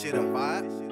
shit on fire.